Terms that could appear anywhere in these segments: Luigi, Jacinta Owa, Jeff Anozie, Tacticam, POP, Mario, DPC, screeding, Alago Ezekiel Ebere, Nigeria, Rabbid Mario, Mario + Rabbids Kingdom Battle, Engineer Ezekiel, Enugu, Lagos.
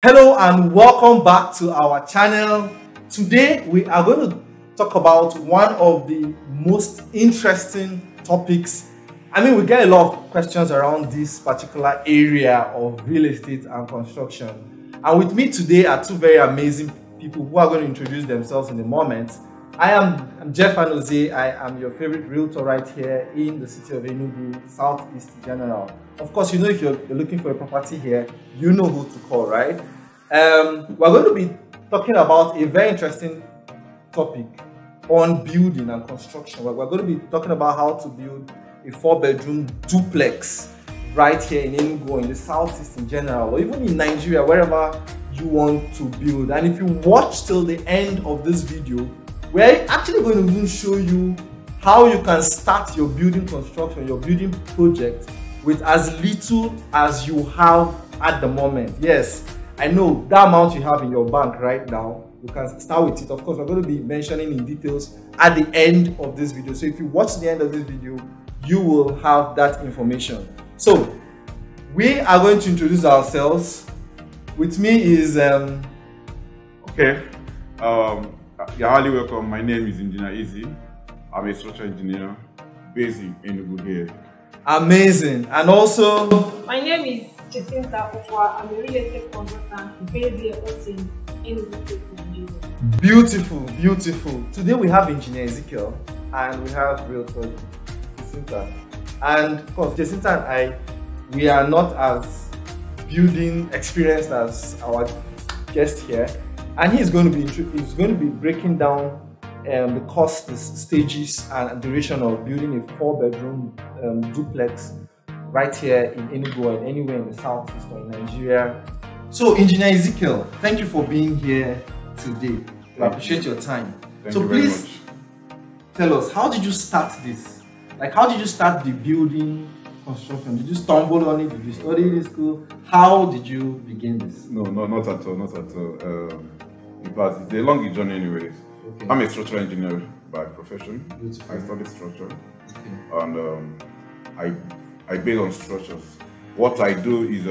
Hello and welcome back to our channel. Today we are going to talk about one of the most interesting topics. We get a lot of questions around this particular area of real estate and construction. And with me today are two very amazing people who are going to introduce themselves in a moment. I'm Jeff Anozie. I am your favorite realtor right here in the city of Enugu, Southeast General. Of course, you know if you're looking for a property here, you know who to call, right? We're going to be talking about a very interesting topic on building and construction. We're going to be talking about how to build a 4-bedroom duplex right here in Enugu, in the Southeast in general, or even in Nigeria, wherever you want to build. And if you watch till the end of this video, we're actually going to show you how you can start your building construction, your building project with as little as you have at the moment. Yes, I know that amount you have in your bank right now, you can start with it. Of course, we're going to be mentioning in details at the end of this video. So if you watch the end of this video, you will have that information. So we are going to introduce ourselves. With me is... You're highly welcome. My name is Engineer Ezekiel. I'm a structural engineer based in Enugu here. Amazing. And also, my name is Jacinta Owa. I'm a real estate consultant based here also in Enugu. Beautiful, beautiful. Today we have Engineer Ezekiel and we have realtor Jacinta. And of course, Jacinta and I, we are not as building experienced as our guest here. And he's going to be breaking down the costs, the stages, and duration of building a 4-bedroom duplex right here in Enugu and anywhere in the Southeast or in Nigeria. So, Engineer Ezekiel, thank you for being here today. We appreciate your time. So, please tell us, how did you start this? Like, how did you start the building construction? Did you stumble on it? Did you study in school? How did you begin this? No, not at all, not at all. In fact, it's a long journey anyways. Okay. I'm a structural engineer by profession. Beautiful. I studied structure. Okay. And I build on structures. What I do is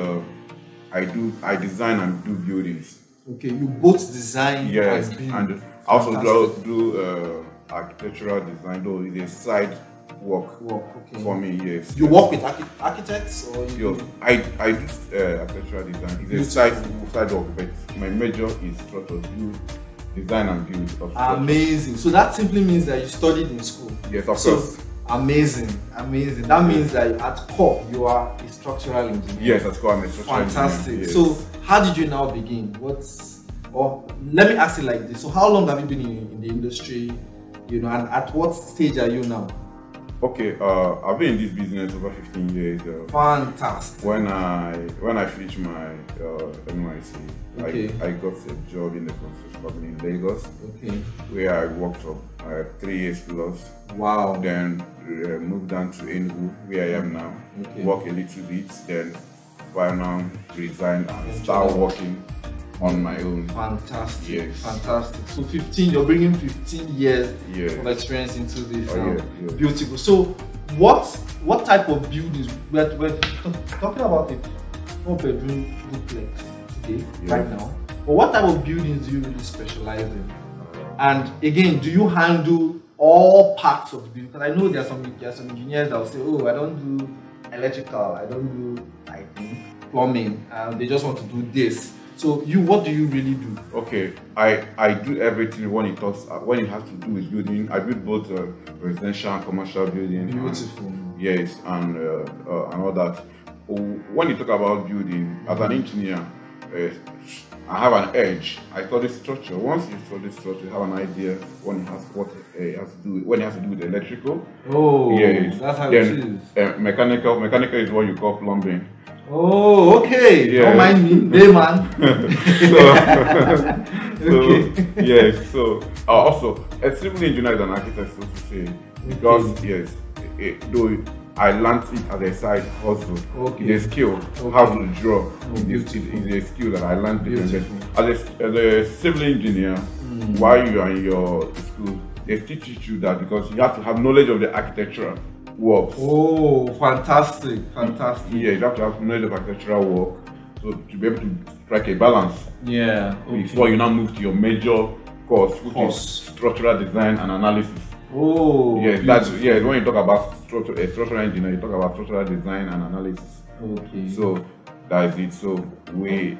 I design and do buildings. Okay, you both design, yes, and build. And I also do architectural design, though it's a side work. Okay. For me, yes. You work with architects? Or yes, I do architectural design. It's a side work, but my major is structural design and build. Of amazing. So that simply means that you studied in school? Yes, of course. Amazing, amazing. That means that at core, you are a structural engineer. Yes, at core, I'm a structural engineer. Fantastic. Yes. So how did you now begin? Let me ask it like this. So how long have you been in the industry, and at what stage are you now? Okay, I've been in this business over 15 years. Fantastic. When I finished my NYC, okay. I got a job in the construction company in Lagos. Okay. Where I worked for 3 years plus. Wow. Then moved down to Enugu, where I am now. Okay. Work a little bit, then by now resigned and start working on my own. Fantastic. Yes. Fantastic. So 15, you're bringing 15 years, yes, of experience into this. Oh, yes, yes. Beautiful. So what type of buildings? We're talking about a 4-bedroom duplex today, yes, right now. But what type of buildings do you really specialize in? And again, do you handle all parts of the building? Because I know there are some engineers that will say, oh, I don't do electrical, I don't do lighting, plumbing, they just want to do this. So what do you really do? Okay, I do everything when it has to do with building. I build both residential and commercial buildings. Beautiful. And, yes, and all that. When you talk about building, as an engineer, I have an edge. I study structure. Once you study structure, you have an idea when it has to do with electrical. Oh, yes, that's how it is. Mechanical is what you call plumbing. Oh, okay. Yes. Don't mind me, day man. Okay. Yes. So also, a civil engineer is an architect, so to say, because yes, though I learned it as a side hustle. Okay. It's a skill. Okay. How to draw. Oh, is a skill that I learned. As a civil engineer, while you are in your school, they teach you that because you have to have knowledge of the architecture. Works. Oh, fantastic, fantastic. Yeah, you have to have knowledge of architectural work. So to be able to strike a balance. Yeah. Okay. Before you now move to your major course, which is structural design and analysis. Oh. Yeah, that's yeah. When you talk about structural engineer, you talk about structural design and analysis. Okay. So that is it. So we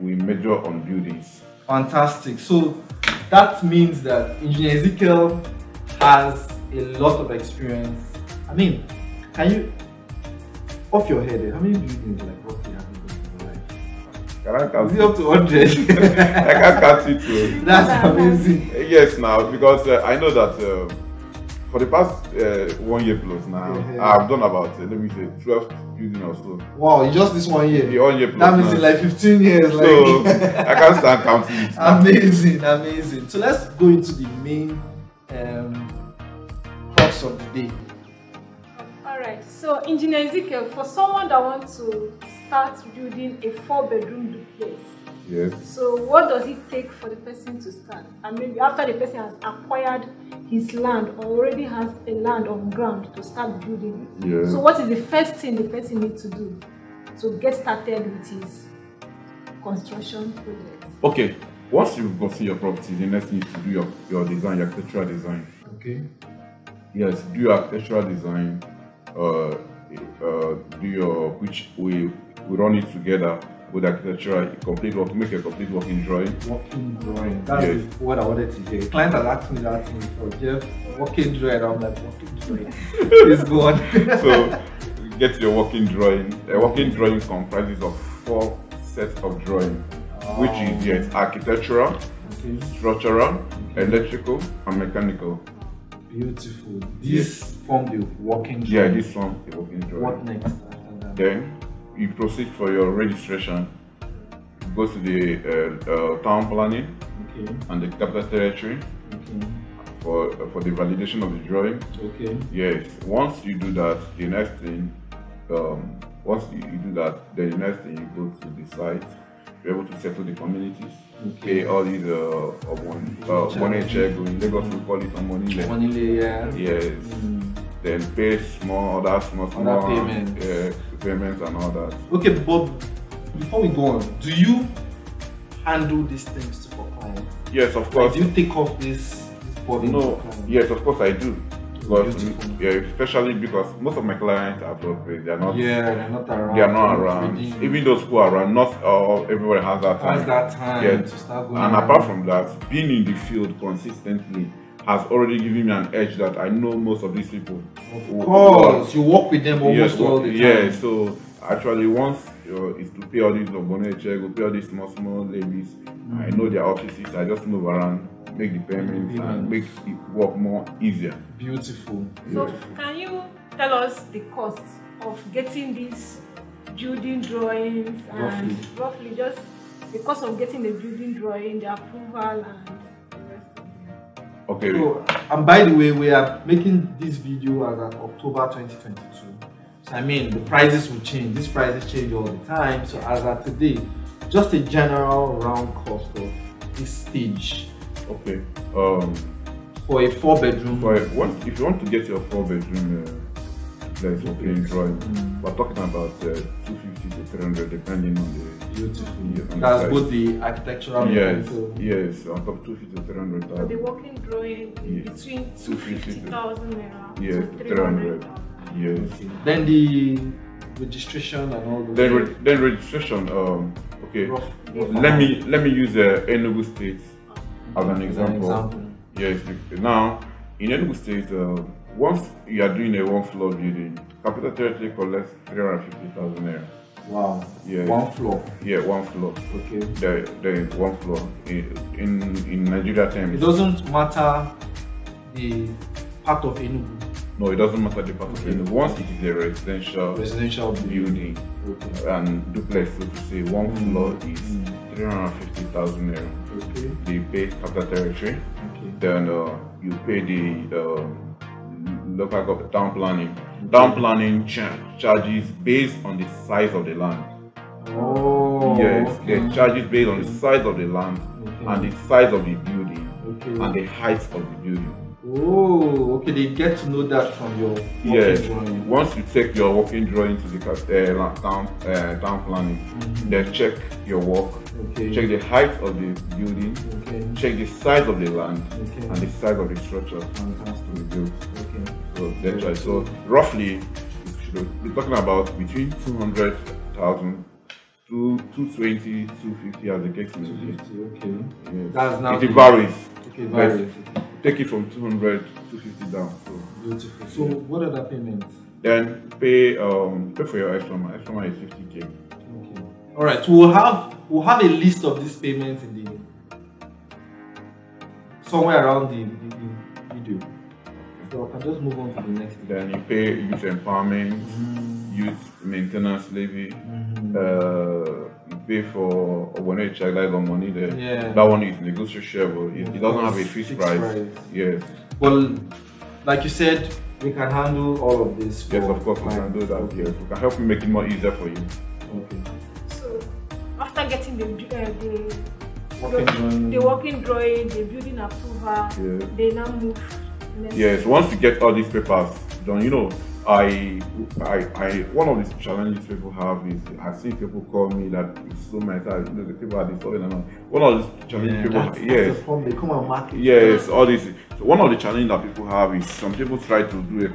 measure on buildings. Fantastic. So that means that Engineer Ezekiel has a lot of experience. I mean, can you off your head? How many buildings like roughly have you got in your life? Is it up to 100? I can't count it too. That's amazing. Yes, now because I know that for the past 1 year plus now, I've done about let me say 12 buildings or so. Wow, just this 1 year. The 1 year plus. That means now. It's like 15 years. So like. I can't start counting it. Amazing, amazing. So let's go into the main crux of the day. Alright, so Engineer Ezekiel, for someone that wants to start building a 4-bedroom duplex, yes. So what does it take for the person to start? And maybe after the person has acquired his land or already has a land on ground to start building. Yes. So what is the first thing the person needs to do to get started with his construction project? Okay, once you've got your property, the next thing is to do your design, your architectural design. Okay. Yes, do your architectural design. Do your which we run it together with architecture, complete work, make a complete working drawing. Working drawing. That yes. is what I wanted to hear. Clients are asking me for Jeff working drawing. I'm like working drawing. Please go on. So get your working drawing. A working drawing comprises of 4 sets of drawing, which is yes, architectural, okay. structural, okay. electrical, and mechanical. Beautiful. This yes. form the working drawing. Yeah, this form the working drawing. What next after that? Then you proceed for your registration. You go to the town planning okay. and the capital territory okay. For the validation of the drawing. Okay. Yes. Once you do that, the next thing, then the next thing you go to the site. You're able to settle the communities. Okay, all these check in Lagos we call it money. Yeah. Yes. Mm. Then pay small payments. Payments and all that. Okay, but before we go on, do you handle these things for clients? Yes, of course. Like, do you take off this burden? No. Yes, of course I do. Because, yeah, especially because most of my clients are broke. They are not. Yeah, they are not around. They are not around. Trading. Even those who are around, not everybody has that time. Has that time yeah. to start going. And apart from that, being in the field consistently has already given me an edge that I know most of these people. Of course, you work with them almost yes, all the time. Yeah, so actually, once is to pay all these Ogbonechek, pay all these small ladies. Mm. I know their offices. I just move around. Make the payments and make it work more easier. Beautiful. So, beautiful. Can you tell us the cost of getting these building drawings and roughly just the cost of getting the building drawing, the approval, and the rest of it? Okay. So, and by the way, we are making this video as of October 2022. So, I mean, the prices will change. These prices change all the time. So, as of today, just a general round cost of this stage. Okay. For a 4-bedroom. If you want to get your 4-bedroom, there's a plain drawing. Mm. We're talking about 250 to 300, depending on the. Beautiful. Yeah, on that's the both the architectural. Yes. Yes. On top 250 to 300. So the working drawing is yes. between 250,000 naira. Yes. To 300. Yes. Okay. Then the registration and all. Then registration. Okay. Let me use Enugu State. As an example. Yes. Now, in Enugu State, once you are doing a 1-floor building, capital territory collects 350,000 naira. Wow. Yes. 1 floor. Yeah, 1 floor. Okay. There is 1 floor in Nigeria terms. It doesn't matter the part of Enugu. No, it doesn't matter the part of Enugu. Once it is a residential building, okay. and duplex, so to say, 1 floor is 350,000 naira. Okay. They pay capital territory. Okay. Then you pay the local town planning. Okay. Town planning charges based on the size of the land. Oh. Yes, okay. The charges based on the size of the land, okay. and the size of the building, okay. and the height of the building. Oh, okay, they get to know that from your working drawing. Once you take your working drawing to the town planning, they check your work, check the height of the building, check the size of the land, and the size of the structure to be built. So that's right. So roughly, we're talking about between 200,000 to 220, 250 as the case may be. Okay. Yes. It varies. Okay, varies. Take it from 200 to 250 down. So. Beautiful. So what are the payments? Then pay for your extra. Extra is 50k. Okay. All right. So we'll have a list of these payments in the somewhere around the video. So I can just move on to the next. Then you pay youth empowerment, youth maintenance levy. You pay for when a child has money there. Yeah. That one is negotiable. It doesn't have a fixed price. Yes. Well, like you said, we can handle all of this. Yes, of course we can do that. Yes, we can help you make it more easier for you. Okay. So after getting the working drawing, the building approval, they now move. Yes, once you get all these papers done, you know, one of the challenges people have is I see people call me that it's so much, you know, the people are disturbing and all. One of the challenges people have, the problem, they come and market. Yes, all this. So one of the challenges that people have is some people try to do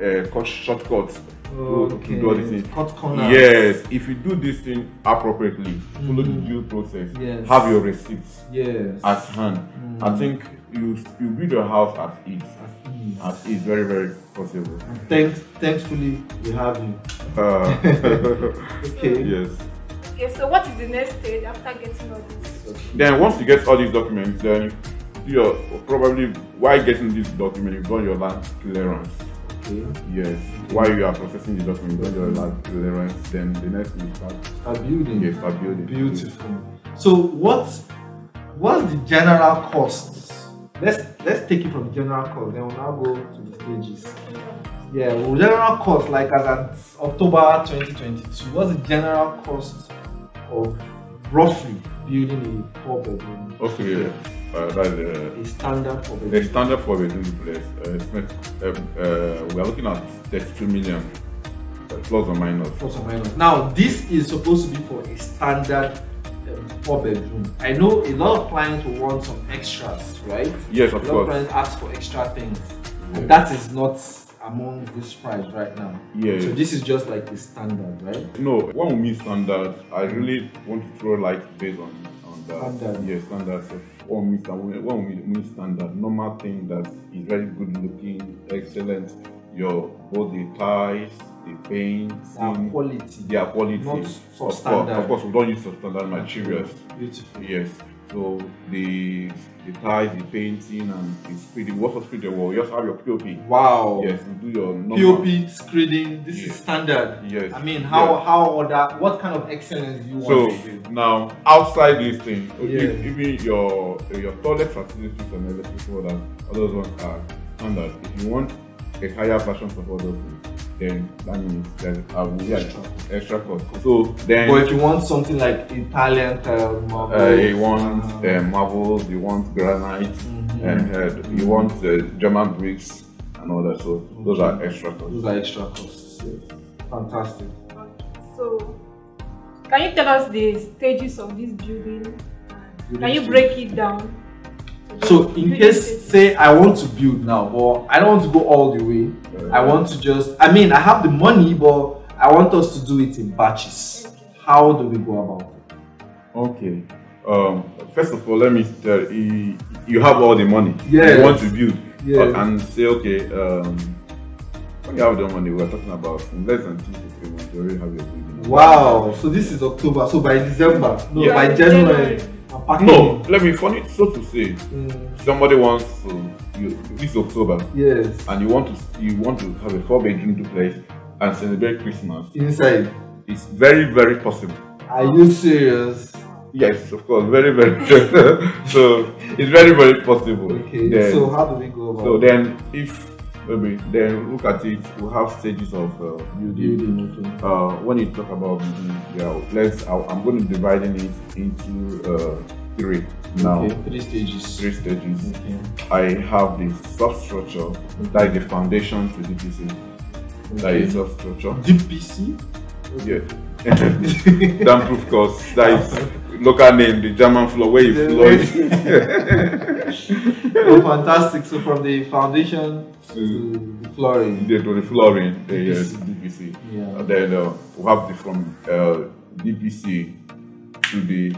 a shortcut to do all these things. Cut corners. Yes, if you do this thing appropriately, follow the due process, have your receipts at hand. I think you build your house at ease. At ease, very, very possible. Thankfully, we have you. Okay. Yes. Okay, so what is the next stage after getting all this? Then once you get all these documents, then you're probably, while getting this document, you've done your land clearance. Okay. Yes. Okay. While you are processing the document, you've done your land clearance, then the next is start building. Yes, start building. Beautiful. So what's the general cost? Let's take it from the general cost, then we'll now go to the stages. Yeah, well, general cost, like as at October 2022, what's the general cost of roughly building a 4-bedroom? Okay, that's a standard 4-bedroom. The standard 4-bedroom place, we are looking at 32 million, plus or minus. Plus or minus. Now, this is supposed to be for a standard 4-bedroom. I know a lot of clients will want some extras, right? Yes, of course. A lot of clients ask for extra things. And that is not among this price right now. Yes. So this is just like the standard, right? No, when we mean standard, I really want to throw light based on that. Standard. Yes, standard. So when we mean standard, normal thing that is very good looking, excellent. Both the ties, the paints, their quality. Not substandard. Of course, we don't use substandard materials. Beautiful. Yes. So the ties, the painting, and the screeding. What's the screeding? Well, you just have your POP. Wow. Yes, you do your POP screeding. This is standard. Yes. I mean, what kind of excellence do you want to do? Now, outside this thing, even your toilet facilities and everything, all those ones are standard. If you want a higher version of all those things, then that means that extra cost. So then, but if you want something like Italian marble, you want marbles, you want granite, and you want German bricks and all that. So those are extra costs. Those are extra costs. Yes. Fantastic. So, can you tell us the stages of this building? Can you break it down? So in case, say I want to build now, or I don't want to go all the way, I want to just, I mean, I have the money, but I want us to do it in batches. How do we go about it? Okay. First of all, let me tell you, you have all the money. You want to build. And say, okay, when you have the money, we're talking about in less than 2 to 3 months, you already have your building. Wow. So this is October. So by December, by January. No, let me funny so to say. Somebody wants to this October. Yes. And you want to have a 4-bedroom duplex and celebrate Christmas inside. It's very, very possible. Are you serious? Yes, of course. Very, very. So it's very, very possible. Okay. Then, so how do we go about? So then, then look at it. We have stages of building. When you talk about building, I'm going to divide it into 3 now. Okay. 3 stages. 3 stages. Okay. I have the substructure, okay, that is the foundation to DPC. Okay. That is substructure. DPC? Okay. Yeah. Damn proof course. That is local name, the German floor where you floor is. Oh, fantastic. So from the foundation to the flooring. Yeah, to the flooring, DPC. Yes, DPC. Yeah. Then we have the from DPC to the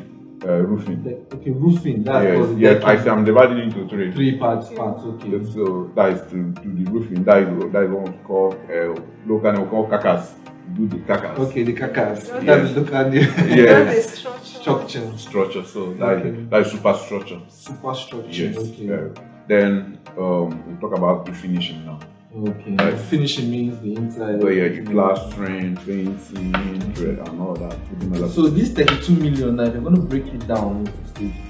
roofing. Okay, roofing. That's yes, I say I'm dividing into 3 parts. Okay. So that is to the roofing. That is what we call locally we call carcass. Do the carcass. Okay, the carcass. Okay. That is locally. Yes. Structure. So that, okay, is, that is superstructure. Superstructure. Yes. Okay. Then we talk about the finishing now. Okay. Finishing means the inside. So yeah, the plastering, painting, and all that. So this 32 million, now, we're going to break it down into stages.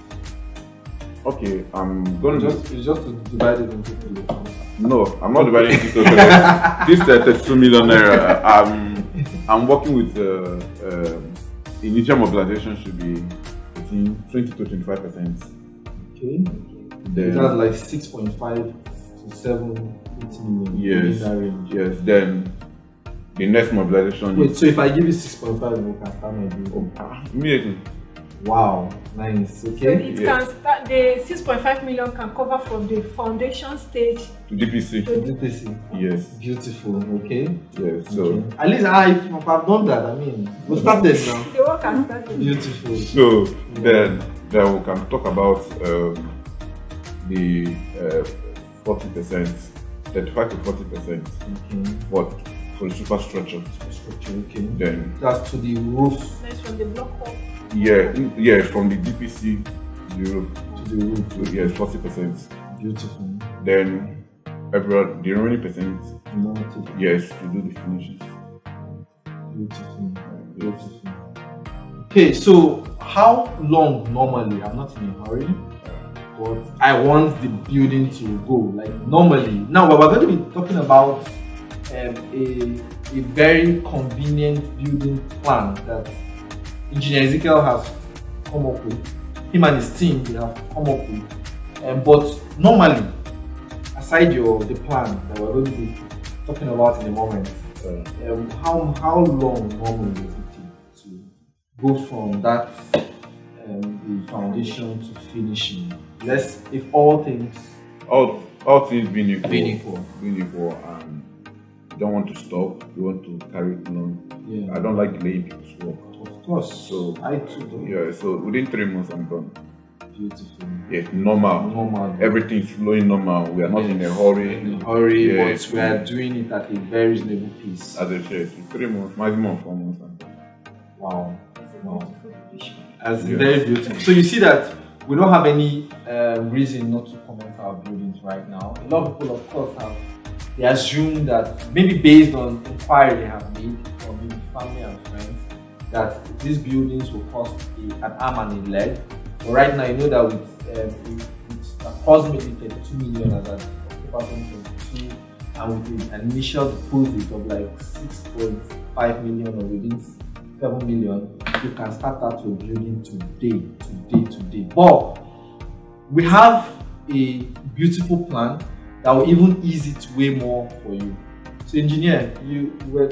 Okay, I'm going to just to divide it into 2 million. No, I'm not dividing it into 2 million. This 32 million naira, I'm working with initial mobilization should be between 20 to 25%. Okay. Then that's like 6.5 to 7. Yes. Yes. Then the next mobilization. Wait. So if I give you 6.5, you can start my deal. Immediately. Wow. Nice. Okay. So it can start. The 6.5 million can cover from the foundation stage to DPC. To DPC. Yes. Beautiful. Okay. Yes. So okay, at least if I've done that, I mean, we'll start this now. The work can start. Beautiful. So yeah, then we can talk about the 40%. 35 to 40%, okay, for the superstructure. Okay. Then that's to the roof. That's from the block up. Yeah, yeah, from the DPC to the roof. To the roof. So yes, 40%. Beautiful. Then every the remaining percent. No, to yes, to do the finishes. Beautiful. Beautiful. Okay, so how long normally? I'm not in a hurry, but I want the building to go like normally. Now we're going to be talking about a very convenient building plan that Engineer Ezekiel has come up with. Him and his team, they have come up with. But normally, aside the plan that we're going to be talking about in a moment, how long normally does it take to go from that the foundation to finishing? Let's, if all things being equal, and you don't want to stop, you want to carry it along. Yeah. I don't like delaying people's work. Of course. So I too do. Yeah. So within 3 months, I'm done. Beautiful. Yes. Normal. Normal. Everything is flowing normal. We are not in a hurry. In a hurry, yes, but we are doing it at a very reasonable pace. As I said, 3 months, maximum 4 months. I'm done. Wow. Wow. That's very beautiful. So you see that. We don't have any reason not to comment our buildings right now. A lot of people, of course, they assume that maybe based on inquiry they have made from maybe family and friends that these buildings will cost an arm and a leg. But right now, you know that with approximately 2 million as of 2022, and with an initial deposit of like 6.5 million or within 7 million. You can start that to building today. But we have a beautiful plan that will even ease it way more for you. So, engineer, you were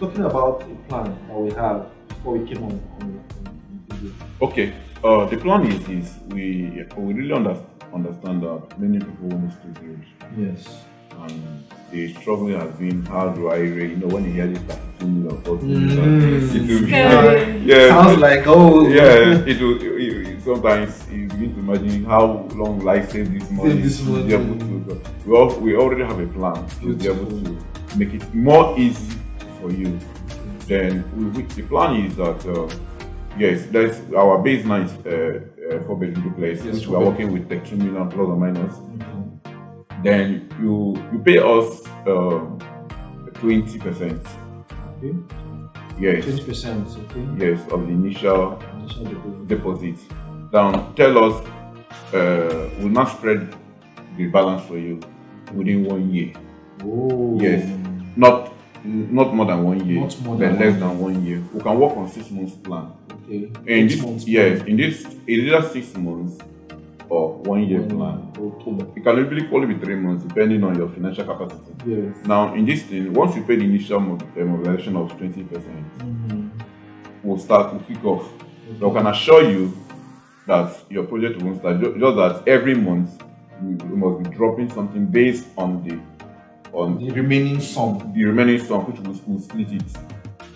talking about a plan that we have before we came on the video. Okay. The plan is this: we really understand that many people want to build. Yes. And the struggle has been, how do I, you know, when you hear this 32 million, it sounds like, oh, yeah, it sometimes you begin to imagine how long will I save this money. We already have a plan to be able to make it more easy for you. Then the plan is that, yes, that's our baseline is 4 bedroom duplex, which we are working with 32 million plus or minus. Then you pay us 20%. Okay. Yes. 20%. Okay. Yes, of the initial deposit. Then tell us we'll not spread the balance for you within 1 year. Oh. Yes. Not Not more than 1 year, but less than 1 year. We can work on 6 months plan. Okay. And in this, it's either 6 months or 1 year plan. Okay. It can really only be 3 months, depending on your financial capacity. Yes. Now, in this thing, once you pay the initial mobilization of 20%, we'll start to kick off. Okay. But I can assure you that your project won't start. Just that every month you must be dropping something based on the remaining sum. The remaining sum, which will split it.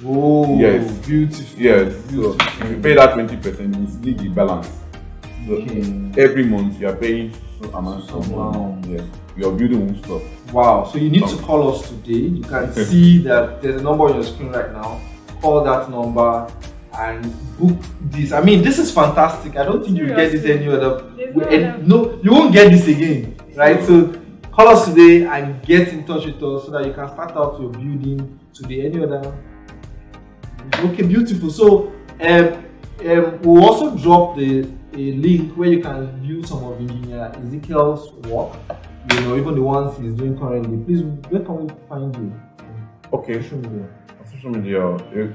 Oh, yes. Beautiful. Yes. Beautiful. So if you pay that 20%, you will split the balance. So every month you are paying some amount of money. Yes. Your building won't stop. Wow. So you need to call us today. You can see that there's a number on your screen right now. Call that number and book this. I mean, this is fantastic. I don't think you get this any other way. No, you won't get this again. Right? So call us today and get in touch with us so that you can start out your building today. Any other? Okay, beautiful. So we'll also drop a link where you can view some of Engineer Ezekiel's work. You know, even the ones he's doing currently. Please, where can we find you? Okay. Social media. Social media.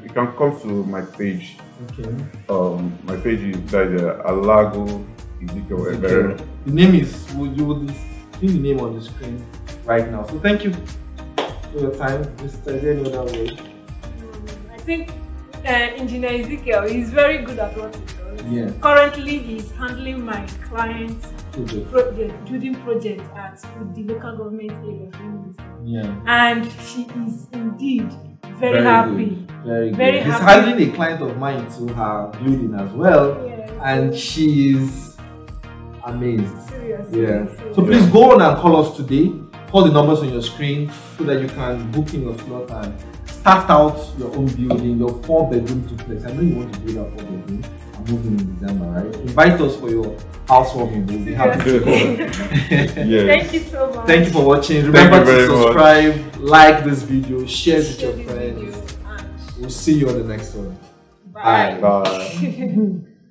You can come to my page. Okay. My page is Alago Ezekiel Ebere. The name is. See the name on the screen right now. So thank you for your time. Mr. Ezekiel, I think Engineer Ezekiel is very good at what he does. Yeah. Currently, he's handling my client's building project at the local government area of Enugu. Yeah. And she is indeed very happy. Good. Very good. Very happy. He's handling a client of mine to her building as well. Yeah. And she is amazed. Seriously. Yeah. So please go on and call us today. Call the numbers on your screen so that you can book in your slot and start out your own building, your 4-bedroom duplex. I know you want to build a 4-bedroom. I'm moving in December, right? Invite us for your housewarming. We'll be happy to go. Thank you so much. Thank you for watching. Remember to subscribe, like this video, share with your friends. We'll see you on the next one. Bye. Bye.